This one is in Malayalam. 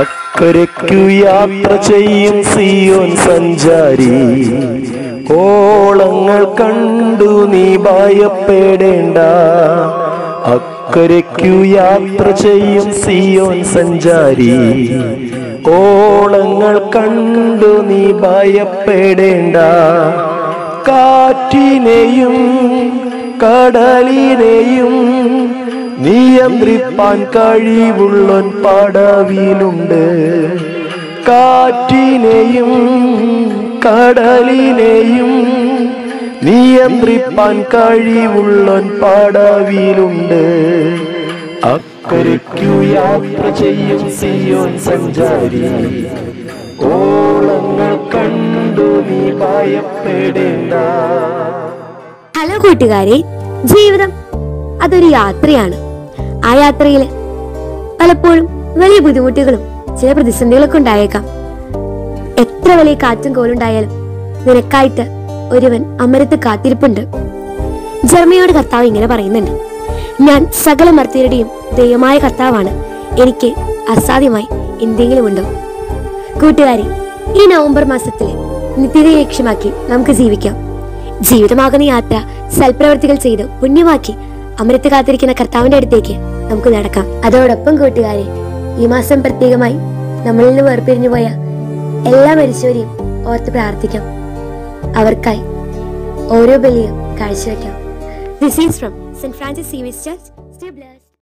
അക്കരയ്ക്കു യാത്ര ചെയ്യും സിയോൻ സഞ്ചാരി, ഓളങ്ങൾ കണ്ടു നീ ഭയപ്പെടേണ്ട. അക്കരയ്ക്കു യാത്ര ചെയ്യും സിയോൻ സഞ്ചാരി, ഓളങ്ങൾ കണ്ടു നീ ഭയപ്പെടേണ്ട. കാറ്റിനെയും കടലിനെയും നിയന്ത്രിപ്പാൻ കഴിവുള്ളൻ പടവിലുണ്ട്. കാറ്റിനെയും കടലിനെയും നിയന്ത്രിപ്പാൻ കഴിവുള്ളൻ പടവിലുണ്ട്. അക്കരയ്ക്കു യാത്ര ചെയ്യും സിയോൻ സഞ്ചാരി, ഓളങ്ങൾ കണ്ടു നീ ഭയപ്പെടേണ്ട. ഹലോ കൂട്ടുകാരെ, ജീവിതം അതൊരു യാത്രയാണ്. ആ യാത്രയിൽ പലപ്പോഴും വലിയ ബുദ്ധിമുട്ടുകളും ചില പ്രതിസന്ധികളൊക്കെ ഉണ്ടായേക്കാം. എത്ര വലിയ കാറ്റും കോലുണ്ടായാലും നിനക്കായിട്ട് ഒരുവൻ അമരത്ത് കാത്തിരിപ്പുണ്ട്. ജർമ്മയോട് കർത്താവ് ഇങ്ങനെ പറയുന്നുണ്ട്: ഞാൻ സകല മർത്യരുടെയും ദൈവമായ കർത്താവാണ്, എനിക്ക് അസാധ്യമായി എന്തെങ്കിലും ഉണ്ടോ? കൂട്ടുകാരെ, ഈ നവംബർ മാസത്തിൽ നിത്യതയെ ലക്ഷ്യമാക്കി നമുക്ക് ജീവിക്കാം. ജീവിതമാകുന്ന യാത്ര സൽപ്രവർത്തികൾ ചെയ്ത് പുണ്യമാക്കി അമരത്ത് കാത്തിരിക്കുന്ന കർത്താവിന്റെ അടുത്തേക്ക് നമുക്ക് നടക്കാം. അതോടൊപ്പം കൂട്ടുകാരെ, ഈ മാസം പ്രത്യേകമായി നമ്മളിൽ നിന്ന് വേർപിരിഞ്ഞു പോയ എല്ലാ മരിച്ചവരെയും ഓർത്ത് പ്രാർത്ഥിക്കാം. അവർക്കായി ഓരോ ബലിയും കാഴ്ചവെക്കാം. This is from St. Francis Seaways Church. Stay blessed.